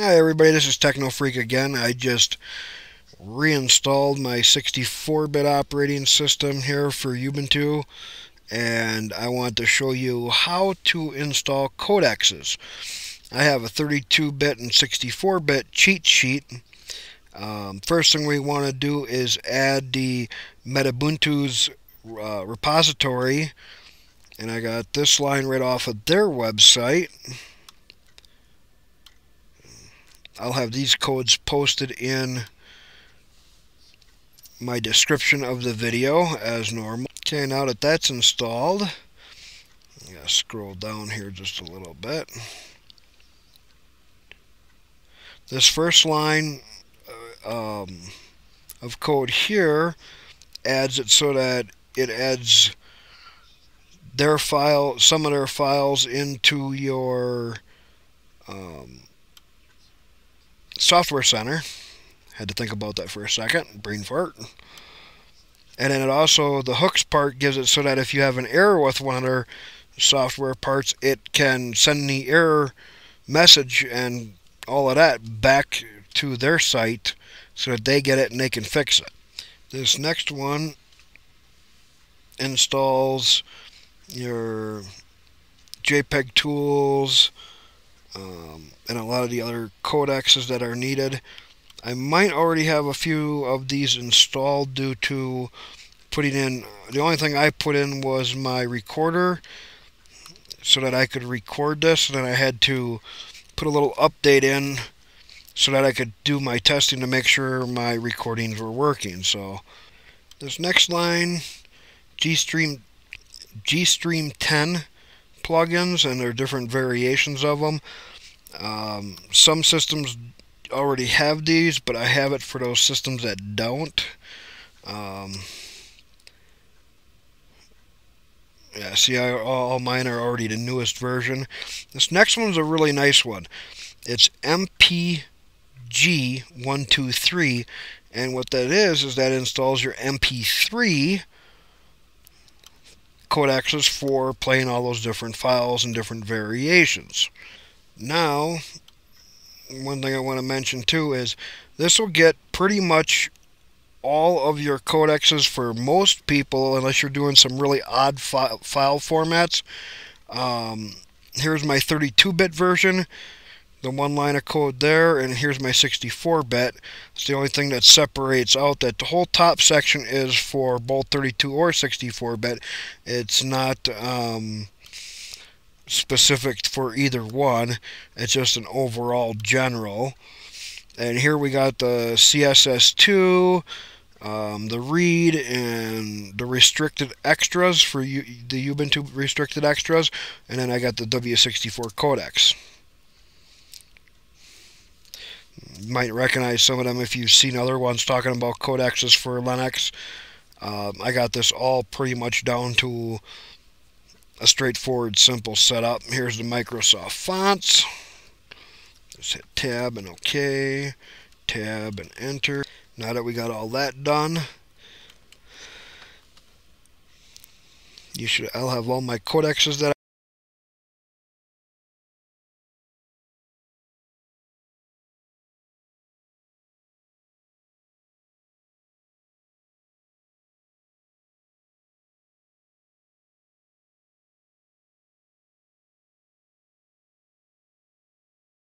Hi everybody, this is TecKnowFreak again. I just reinstalled my 64-bit operating system here for Ubuntu, and I want to show you how to install codexes. I have a 32-bit and 64-bit cheat sheet. First thing we want to do is add the Medibuntu's repository, and I got this line right off of their website. I'll have these codes posted in my description of the video as normal. Okay, now that that's installed, I'm going to scroll down here just a little bit. This first line of code here adds it so that it adds their file, some of their files into your software center. Had to think about that for a second, brain fart. And then it also, the hooks part gives it so that if you have an error with one of their software parts, it can send the error message and all of that back to their site so that they get it and they can fix it. This next one installs your JPEG tools, and a lot of the other codexes that are needed. I might already have a few of these installed due to putting in, the only thing I put in was my recorder so that I could record this, and then I had to put a little update in so that I could do my testing to make sure my recordings were working. So this next line, GStreamer 10 plugins, and there are different variations of them. Some systems already have these, but I have it for those systems that don't. Yeah, see, all mine are already the newest version. This next one's a really nice one. It's MPG123, and what that is that installs your MP3 codexes for playing all those different files and different variations. Now, one thing I want to mention too is this will get pretty much all of your codexes for most people, unless you're doing some really odd file formats. Here's my 32-bit version, the one line of code there, and here's my 64-bit. It's the only thing that separates out that the whole top section is for both 32 or 64-bit. It's not specific for either one. It's just an overall general. And here we got the CSS2, the read, and the restricted extras for the Ubuntu restricted extras, and then I got the W64 codecs. You might recognize some of them if you've seen other ones talking about codexes for Linux. I got this all pretty much down to a straightforward, simple setup. Here's the Microsoft fonts. Just hit tab and OK, tab and enter. Now that we got all that done, I'll have all my codexes that